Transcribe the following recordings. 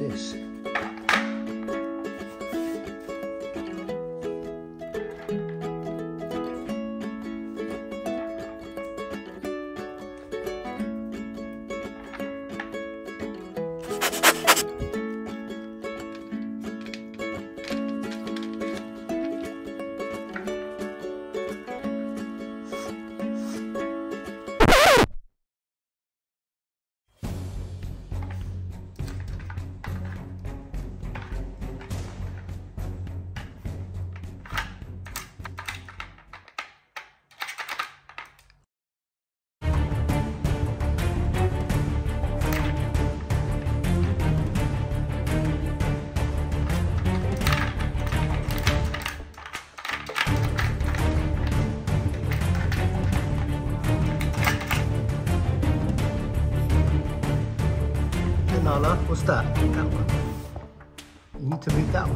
process. Nala, what's that? That one. You need to read that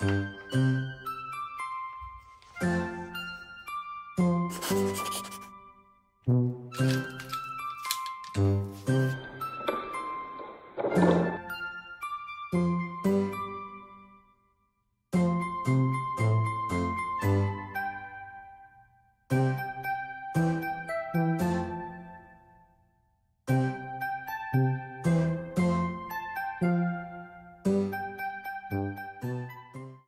one.